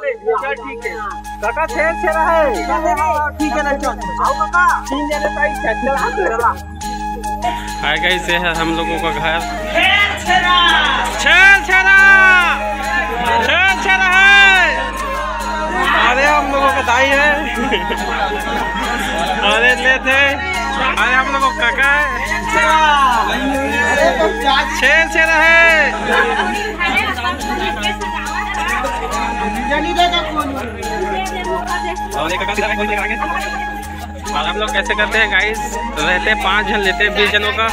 चल ठीक है काका छेड़ छेड़ा है ठीक है ना चल आओ काका तीन जने ताई चल चला। हाय गाइस ये है हम लोगों का घर। छेड़ छेड़ा छेड़ छेड़ा छेड़ छेड़ा है। अरे हम लोगों का ताई है। अरे लेते अरे हम लोगों का काका है। छेड़ छेड़ा है और हम लोग कैसे करते हैं गाइस रहते 5 जन लेते हैं 20 जनों का।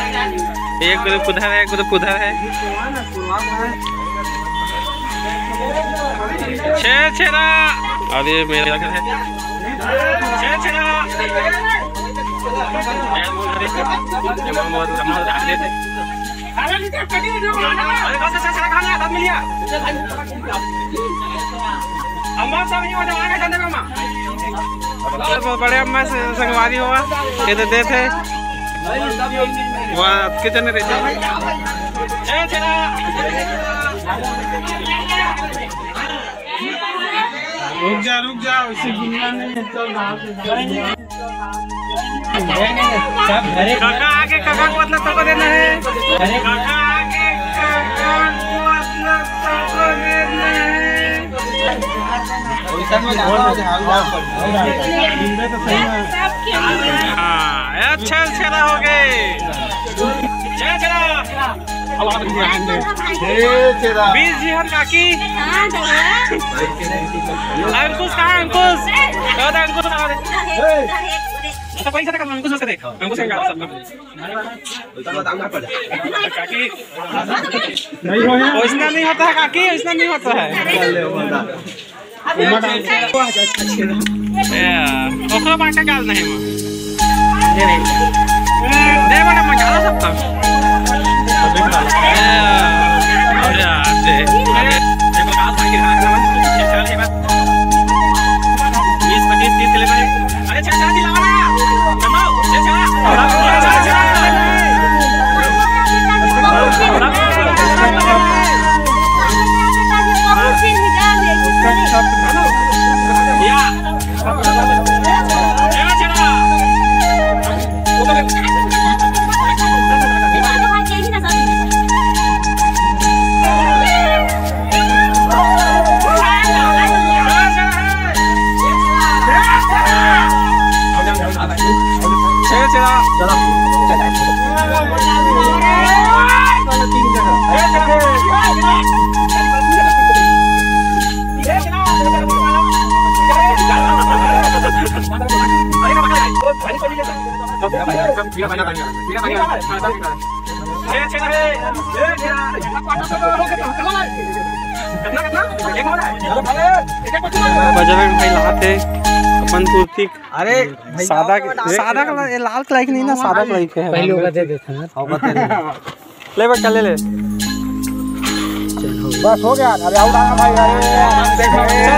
एक ग्रुप उधर है एक ग्रुप उधर है। छह छेरा और ये मेरा घर है। छह छेरा अम्मा में बड़े अम्मा से संगवारी हुआ ये तो देते वहाँ किचन में रहते। रुक जा इसी दुनिया में काका आगे काका को मतलब सबको देना है। काका आगे छेड़ छेड़ा हो गए। बीस जी हम काकी अंकुश कहाँ अंकुश नहीं होता है काकी वैसा नहीं होता है। ओखला बांटा काल नहीं दे बेटा मचालो सबका बजरंग भाई लाते अपन कुर्ती। अरे सादा सादा कलर लाल कलर की नहीं ना सादा कलर की है। पहले बता देते हैं और बता ले बस ले ले बस हो गया। अरे आओ दादा भाई देखो चल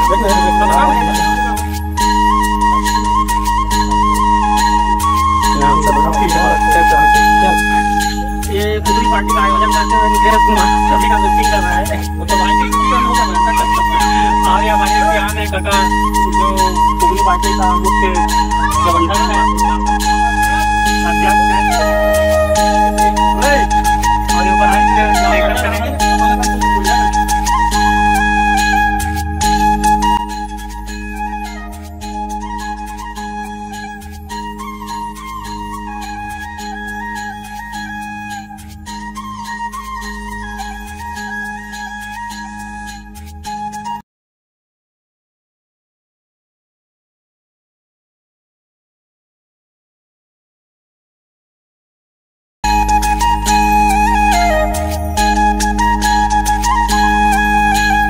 और ये